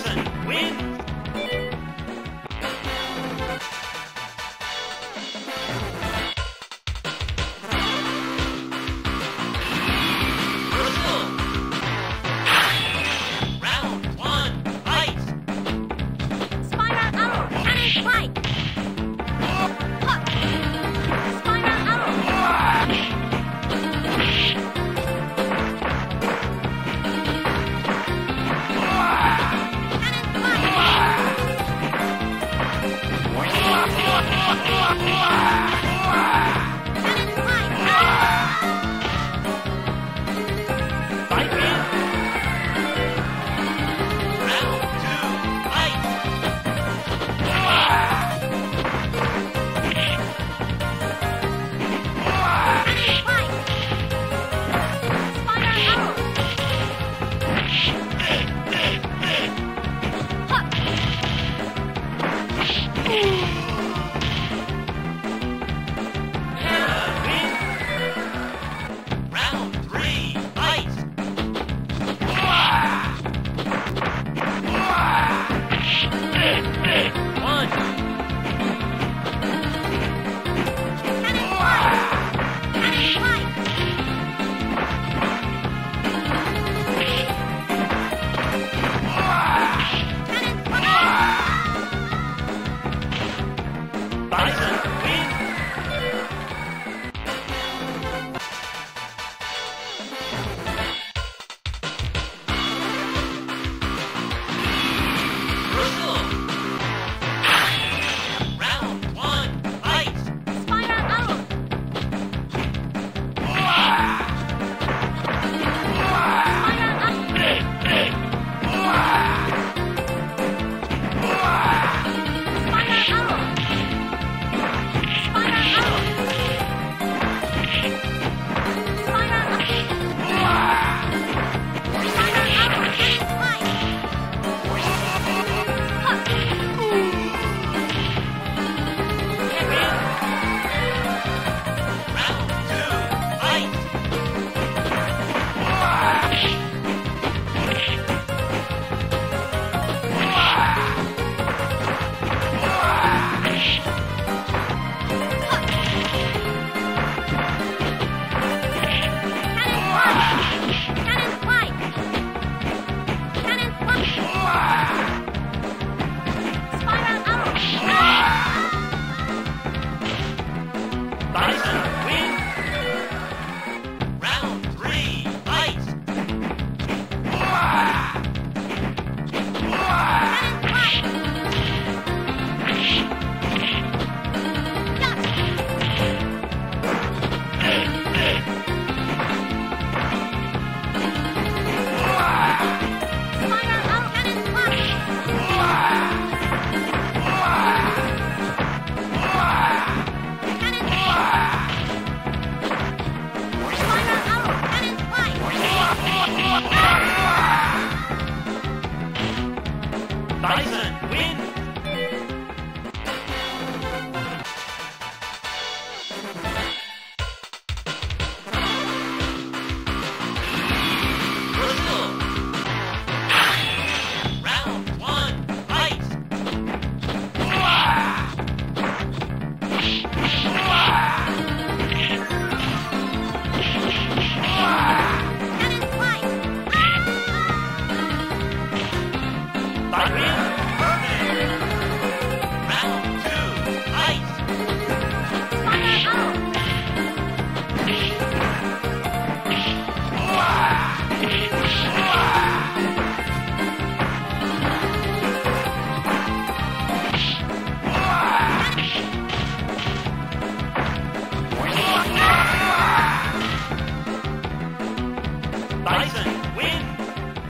Bison, win! Bison, win! Round one, ice! Bison,